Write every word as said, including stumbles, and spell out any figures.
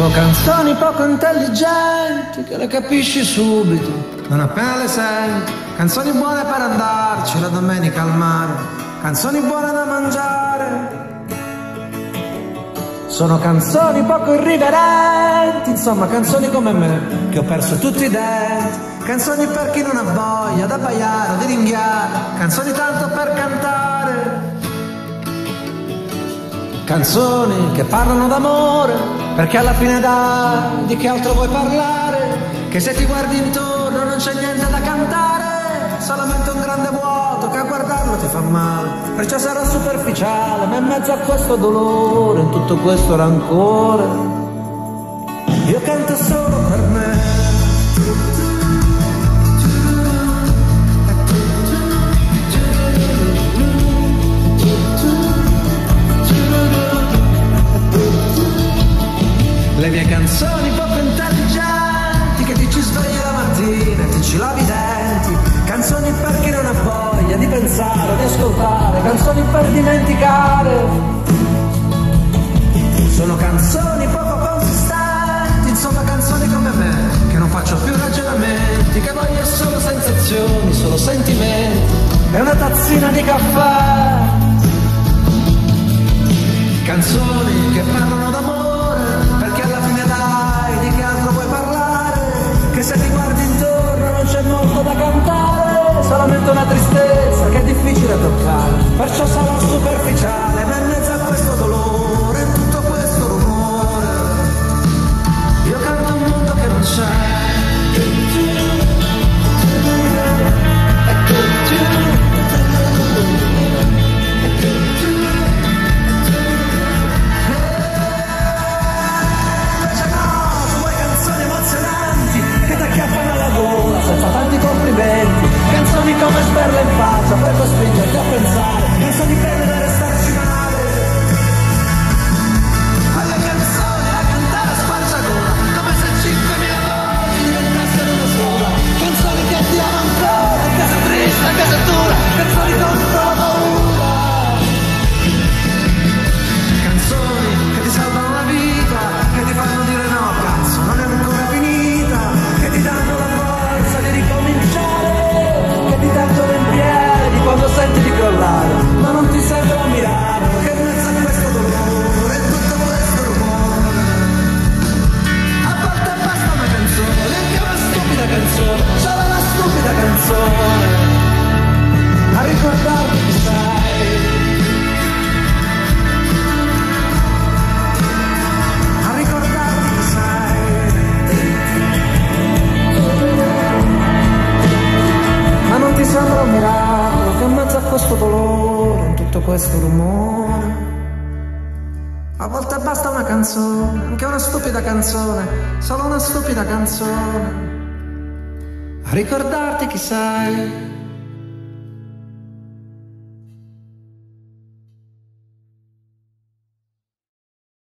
scrivo canzoni poco intelligenti che le capisci subito, non appena le senti. Canzoni buone per andarci la domenica al mare, canzoni buone da mangiare. Sono canzoni poco irriverenti, insomma canzoni come me, che ho perso tutti i denti. Canzoni per chi non ha voglia da baiare o di ringhiare, canzoni tanto per cantare. Canzoni che parlano d'amore, perché alla fine dà, di che altro vuoi parlare? Che se ti guardi intorno non c'è niente da cantare, solamente un grande vuoto che a guardarlo ti fa male. Perciò sarò superficiale, ma in mezzo a questo dolore, in tutto questo rancore, io canto solo per me. Le mie canzoni poco intelligenti che ti ci svegli la mattina e ti ci lavi i denti. Canzoni per chi non ha voglia di pensare, di ascoltare, canzoni per dimenticare. Sono canzoni poco consistenti, insomma canzoni come me, che non faccio più ragionamenti, che voglio solo sensazioni, solo sentimenti e una tazzina di caffè. Canzoni che parlano d'amore, se ti guardi intorno non c'è molto da cantare, solamente una tristezza che è difficile toccare. Perciò sarò superficiale, ma in mezzo a questo dolore, tutto questo rumore, io canto un mondo che non c'è. Come sperla in faccia per costringerti a pensare, non so di bene da restarci male. Quella canzone a cantare a squarciagola, come se cinquemila volte diventassero una sola. Canzoni che ti amo ancora, a casa triste, a casa dura, canzoni contro la paura. Canzoni che ti salvano la vita, che ti fanno dire no, cazzo, non è ancora finita, che ti danno la forza di ricominciare. Ti tanto pensieri di quando senti di crollare, ma non ti serve a mirare, che in mezzo a questo dolore e tutto questo rumore, a volte basta una canzone, anche una stupida canzone, solo una stupida canzone, a ricordarti chi sei, a ricordarti chi sei. Ma non ti sembra un miracolo che in mezzo a questo dolore, in tutto questo rumore, a volte basta una canzone, anche una stupida canzone, solo una stupida canzone, a ricordarti chi sei.